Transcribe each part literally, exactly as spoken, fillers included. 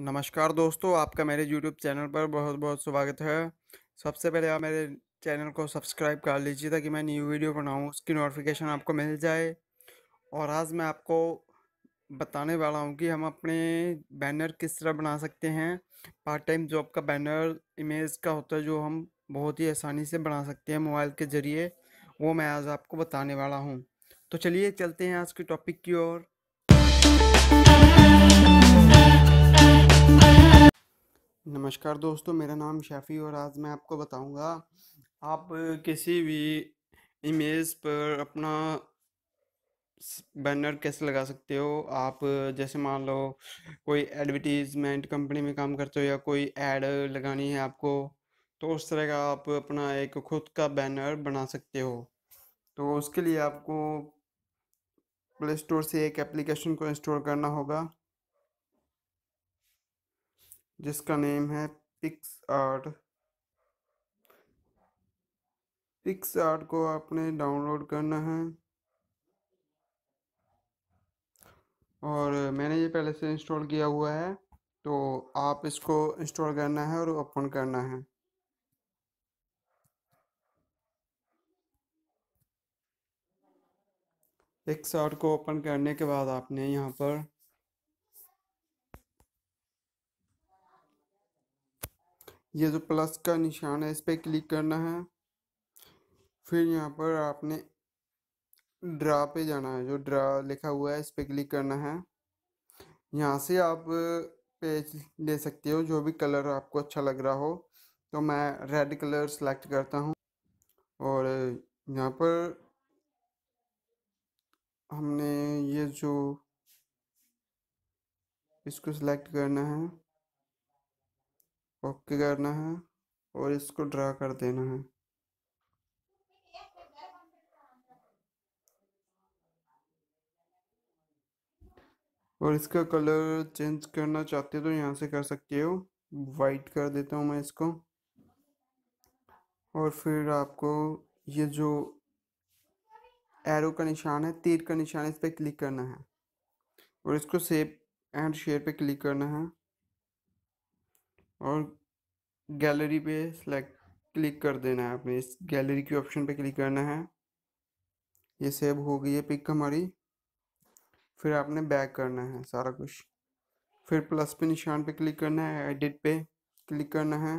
नमस्कार दोस्तों, आपका मेरे YouTube चैनल पर बहुत बहुत स्वागत है। सबसे पहले आप मेरे चैनल को सब्सक्राइब कर लीजिए ताकि मैं न्यू वीडियो बनाऊँ उसकी नोटिफिकेशन आपको मिल जाए। और आज मैं आपको बताने वाला हूँ कि हम अपने बैनर किस तरह बना सकते हैं। पार्ट टाइम जॉब का बैनर इमेज का होता है जो हम बहुत ही आसानी से बना सकते हैं मोबाइल के ज़रिए, वो मैं आज आपको बताने वाला हूँ। तो चलिए चलते हैं आज के टॉपिक की ओर। नमस्कार दोस्तों, मेरा नाम शैफ़ी और आज मैं आपको बताऊंगा आप किसी भी इमेज पर अपना बैनर कैसे लगा सकते हो। आप जैसे मान लो कोई एडवर्टीज़मेंट कंपनी में काम करते हो या कोई ऐड लगानी है आपको, तो उस तरह का आप अपना एक खुद का बैनर बना सकते हो। तो उसके लिए आपको प्ले स्टोर से एक एप्लीकेशन को इंस्टॉल करना होगा जिसका नेम है पिक्सआर्ट। पिक्सआर्ट को आपने डाउनलोड करना है और मैंने ये पहले से इंस्टॉल किया हुआ है, तो आप इसको इंस्टॉल करना है और ओपन करना है। पिक्सआर्ट को ओपन करने के बाद आपने यहाँ पर ये जो प्लस का निशान है इस पर क्लिक करना है। फिर यहाँ पर आपने ड्रा पे जाना है, जो ड्रा लिखा हुआ है इस पर क्लिक करना है। यहाँ से आप पेज ले सकते हो जो भी कलर आपको अच्छा लग रहा हो। तो मैं रेड कलर सेलेक्ट करता हूँ और यहाँ पर हमने ये जो इसको सेलेक्ट करना है, ओके करना है और इसको ड्रा कर देना है। और इसका कलर चेंज करना चाहते हो तो यहाँ से कर सकते हो। वाइट कर देता हूँ मैं इसको। और फिर आपको ये जो एरो का निशान है, तीर का निशान, इस पर क्लिक करना है और इसको सेव एंड शेयर पे क्लिक करना है और गैलरी पे सेलेक्ट क्लिक कर देना है। आपने इस गैलरी के ऑप्शन पे क्लिक करना है। ये सेव हो गई है पिक हमारी। फिर आपने बैक करना है सारा कुछ, फिर प्लस पे निशान पे क्लिक करना है, एडिट पे क्लिक करना है।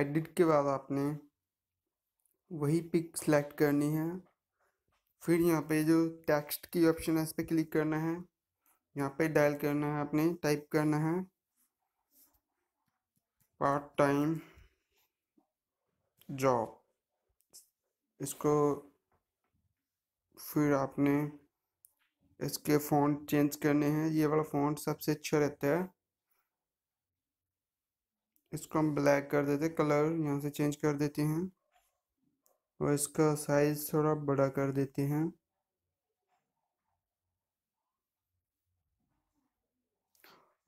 एडिट के बाद आपने वही पिक सेलेक्ट करनी है। फिर यहाँ पे जो टेक्स्ट की ऑप्शन है इस पर क्लिक करना है। यहाँ पे डायल करना है, आपने टाइप करना है पार्ट टाइम जॉब इसको। फिर आपने इसके फ़ॉन्ट चेंज करने हैं। ये वाला फ़ॉन्ट सबसे अच्छा रहता है, इसको हम ब्लैक कर देते हैं। कलर यहाँ से चेंज कर देते हैं और इसका साइज़ थोड़ा बड़ा कर देते हैं।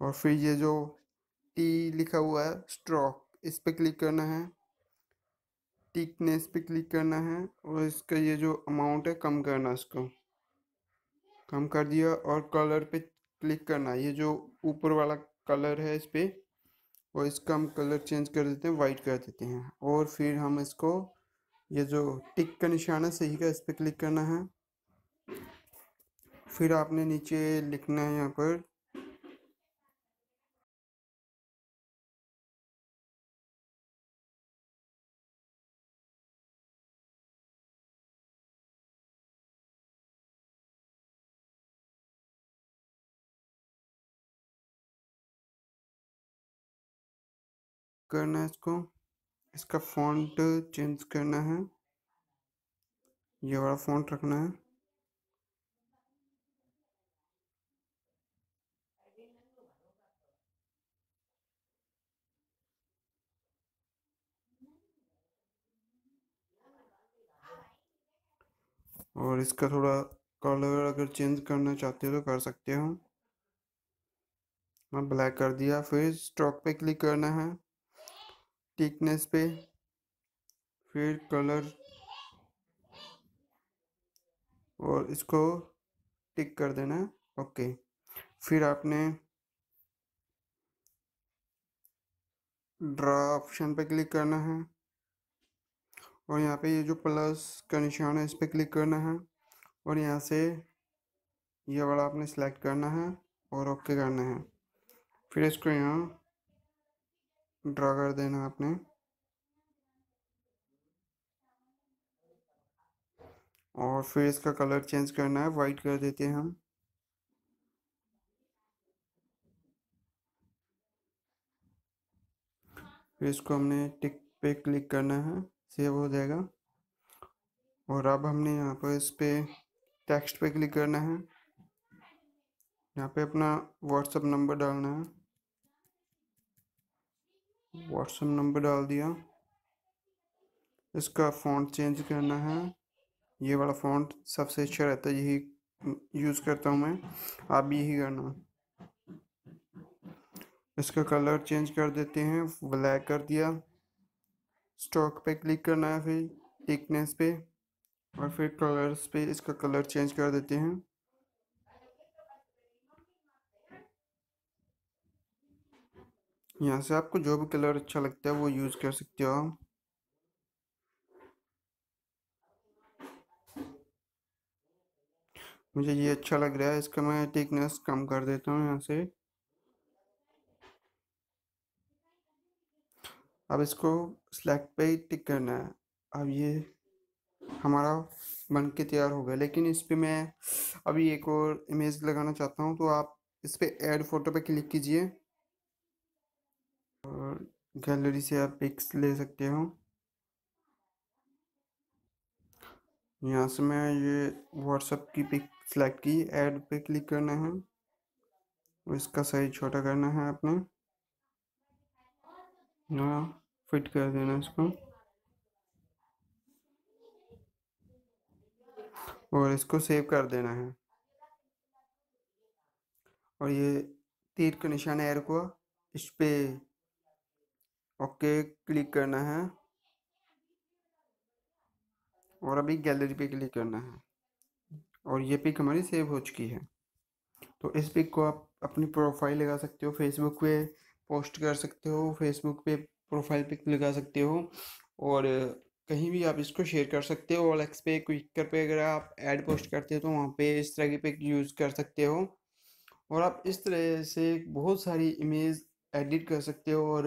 और फिर ये जो टी लिखा हुआ है स्ट्रोक, इस पर क्लिक करना है, थिकनेस पे क्लिक करना है और इसका ये जो अमाउंट है कम करना, इसको कम कर दिया। और कलर पे क्लिक करना, ये जो ऊपर वाला कलर है इस पर, और इसका हम कलर चेंज कर देते हैं, वाइट कर देते हैं। और फिर हम इसको ये जो टिक का निशान है सही का, इस पर क्लिक करना है। फिर आपने नीचे लिखना है यहाँ पर करना है, इसको इसका फ़ॉन्ट चेंज करना है, ये वाला फ़ॉन्ट रखना है। और इसका थोड़ा कलर अगर चेंज करना चाहते हो तो कर सकते हो। मैं ब्लैक कर दिया। फिर स्ट्रोक पे क्लिक करना है, थिकनेस पे, फिर कलर, और इसको टिक कर देना, ओके। फिर आपने ड्रा ऑप्शन पे क्लिक करना है और यहाँ पे ये जो प्लस का निशान है इस पर क्लिक करना है और यहाँ से ये वाला आपने सेलेक्ट करना है और ओके करना है। फिर इसको यहाँ ड्रा कर देना आपने और फिर इसका कलर चेंज करना है, वाइट कर देते हैं हम। फिर इसको हमने टिक पे क्लिक करना है, सेव हो जाएगा। और अब हमने यहाँ पर इस पे टेक्स्ट पे क्लिक करना है, यहाँ पे अपना व्हाट्सएप नंबर डालना है। व्हाट्सएप नंबर डाल दिया। इसका फ़ॉन्ट चेंज करना है, ये वाला फ़ॉन्ट सबसे अच्छा रहता है, यही यूज़ करता हूँ मैं, आप भी यही करना। इसका कलर चेंज कर देते हैं, ब्लैक कर दिया। स्टॉक पे क्लिक करना है, फिर थिकनेस पे और फिर कलर्स पे इसका कलर चेंज कर देते हैं। यहाँ से आपको जो भी कलर अच्छा लगता है वो यूज़ कर सकते हो आप। मुझे ये अच्छा लग रहा है, इसका मैं थिकनेस कम कर देता हूँ यहाँ से। अब इसको सिलेक्ट पे ही टिक करना है। अब ये हमारा बन के तैयार हो गया, लेकिन इस पर मैं अभी एक और इमेज लगाना चाहता हूँ, तो आप इस पर ऐड फोटो पे क्लिक कीजिए और गैलरी से आप पिक्स ले सकते हो। यहाँ से मैं ये व्हाट्सएप की पिक सेलेक्ट की, ऐड पे क्लिक करना है और इसका साइज छोटा करना है आपने, यहाँ फिट कर देना इसको और इसको सेव कर देना है। और ये तीर का निशान है एरो को, इस पे ओके क्लिक करना है और अभी गैलरी पे क्लिक करना है और ये पिक हमारी सेव हो चुकी है। तो इस पिक को आप अपनी प्रोफाइल लगा सकते हो, फेसबुक पे पोस्ट कर सकते हो, फेसबुक पे प्रोफाइल पिक लगा सकते हो और कहीं भी आप इसको शेयर कर सकते हो। और एक्स पे, क्विकर पे अगर आप ऐड पोस्ट करते हो तो वहाँ पे इस तरह की पिक यूज़ कर सकते हो। और आप इस तरह से बहुत सारी इमेज एडिट कर सकते हो और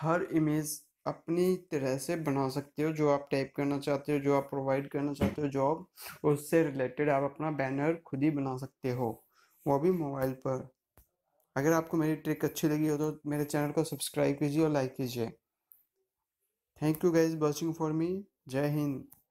हर इमेज अपनी तरह से बना सकते हो, जो आप टाइप करना चाहते हो, जो आप प्रोवाइड करना चाहते हो जॉब, उससे रिलेटेड आप अपना बैनर खुद ही बना सकते हो, वो भी मोबाइल पर। अगर आपको मेरी ट्रिक अच्छी लगी हो तो मेरे चैनल को सब्सक्राइब कीजिए और लाइक कीजिए। Thank you guys watching for me. जय हिंद।